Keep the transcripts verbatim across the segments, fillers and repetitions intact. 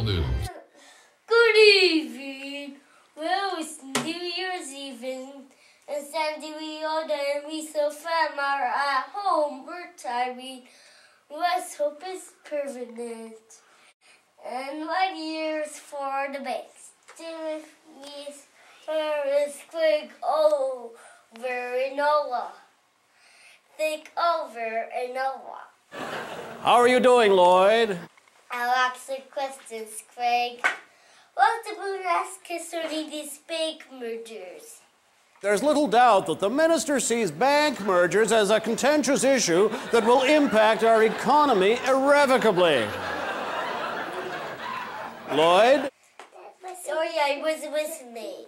National News. Good evening. Well, it's New Year's Eve, and Sandy, we all and we so fam are at home. We're timing. Let's hope it's permanent. And one year's for the best. Still with is Craig Oliver and Noah. Think over and Noah. How are you doing, Lloyd? I'll ask the questions, Craig. What's the moon's concerning these bank mergers? There's little doubt that the minister sees bank mergers as a contentious issue that will impact our economy irrevocably. Lloyd? Sorry, I was listening.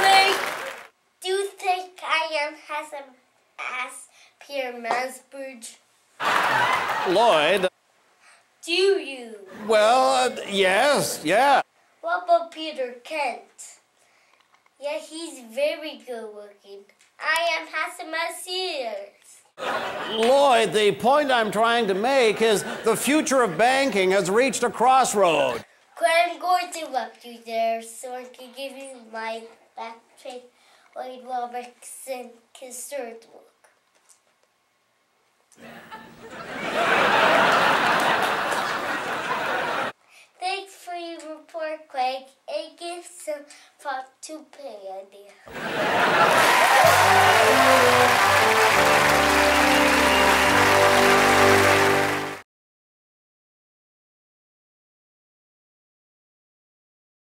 Craig, do you think I am handsome as Peter Mansbridge? Lloyd? Do you? Well, uh, yes, yeah. What about Peter Kent? Yeah, he's very good looking. I am handsome as Sears. Lloyd, the point I'm trying to make is the future of banking has reached a crossroad. Craig, I'm going to help you there so I can give you my back trade Lloyd Roberts and concerned look. Thanks for your report, Craig. It gives some thought to pay.